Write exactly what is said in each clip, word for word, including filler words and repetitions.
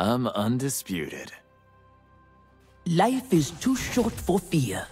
I'm undisputed. Life is too short for fear.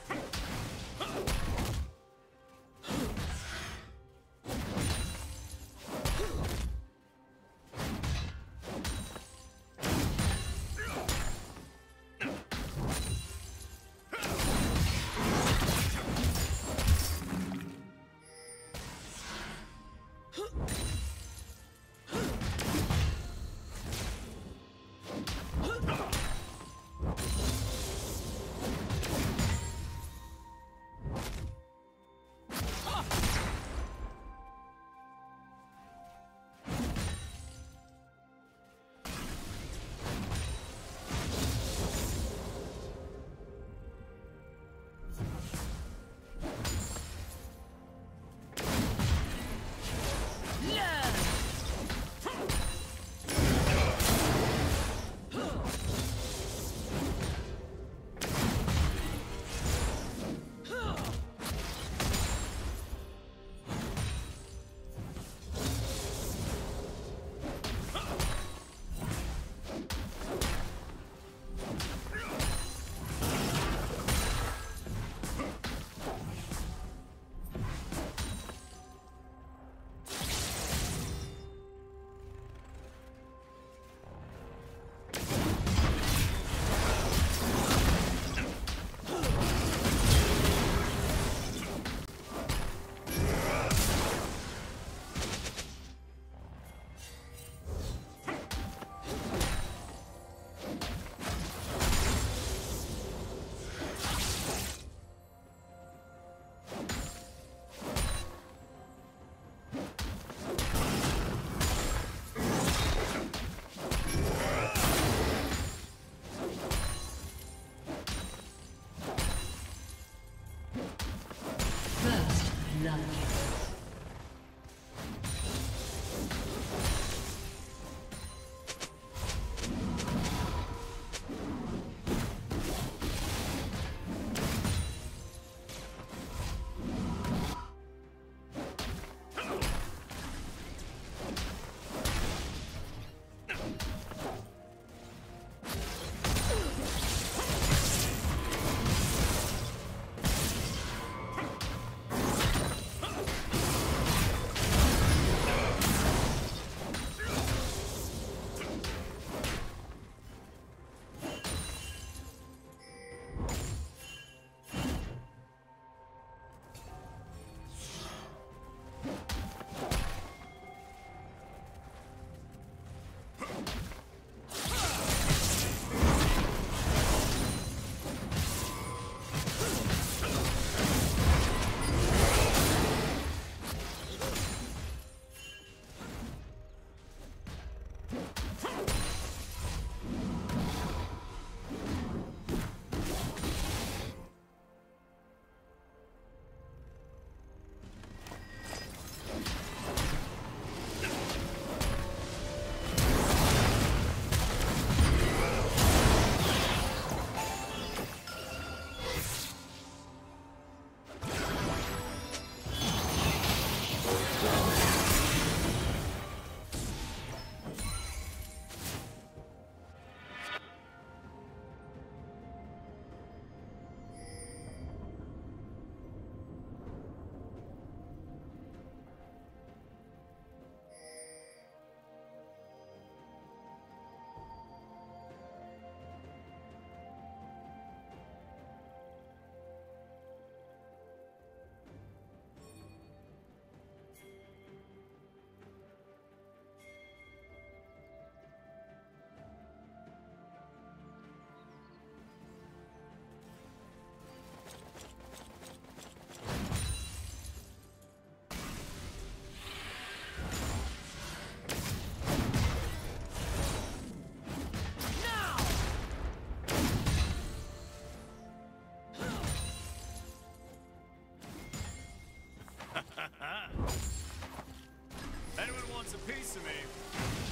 Anyone wants a piece of me?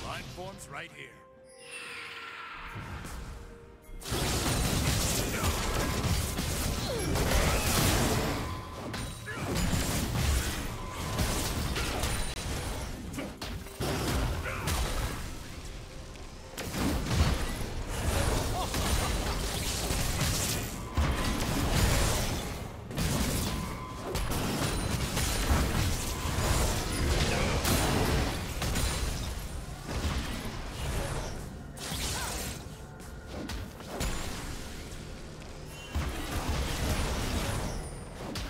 Line form's right here.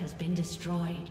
Has been destroyed.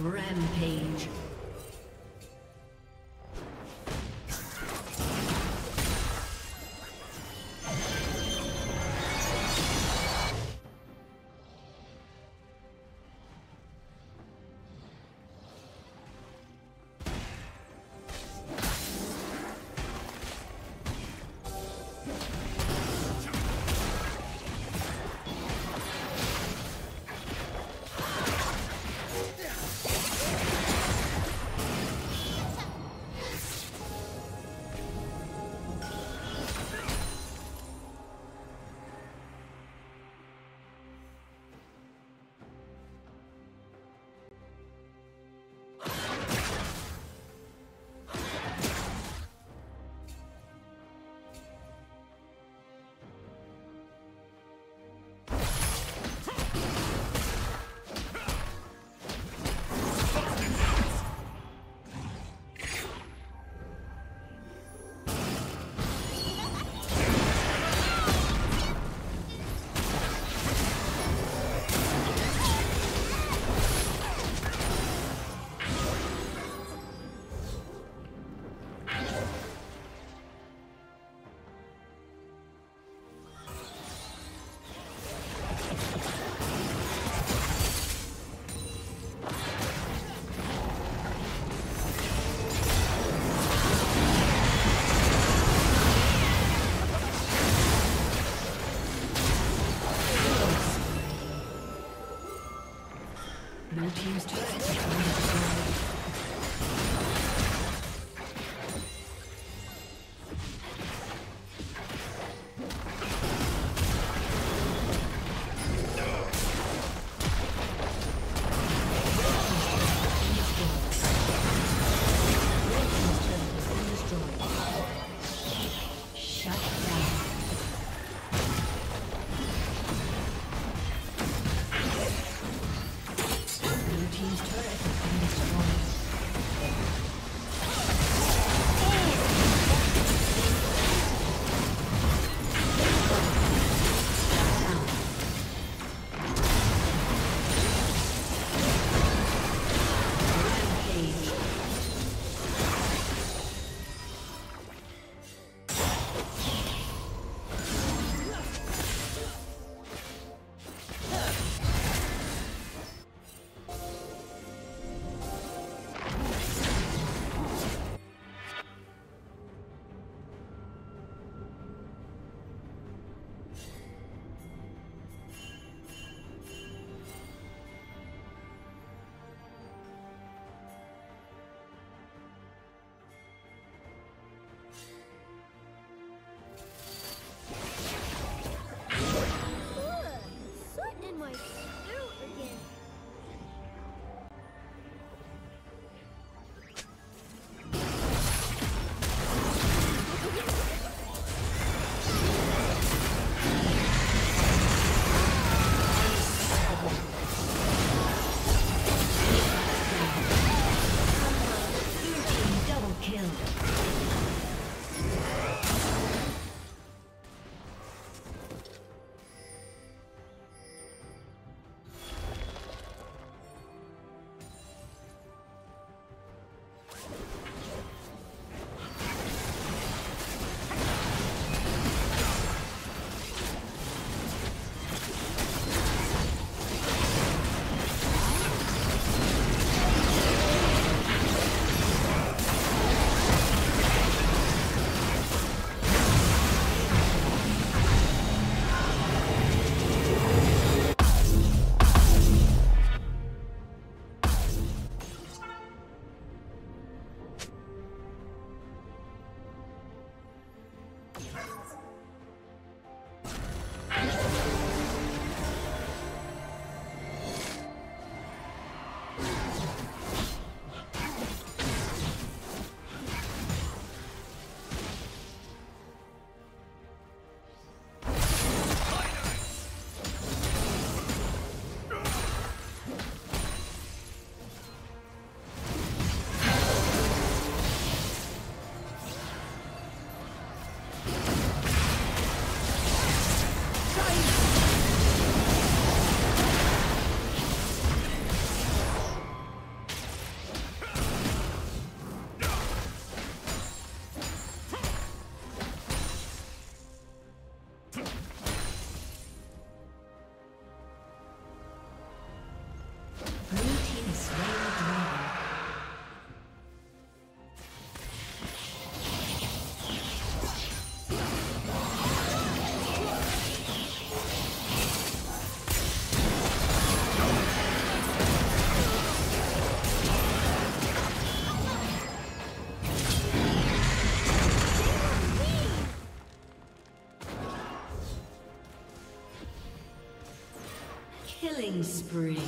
Rampage. Killing spree.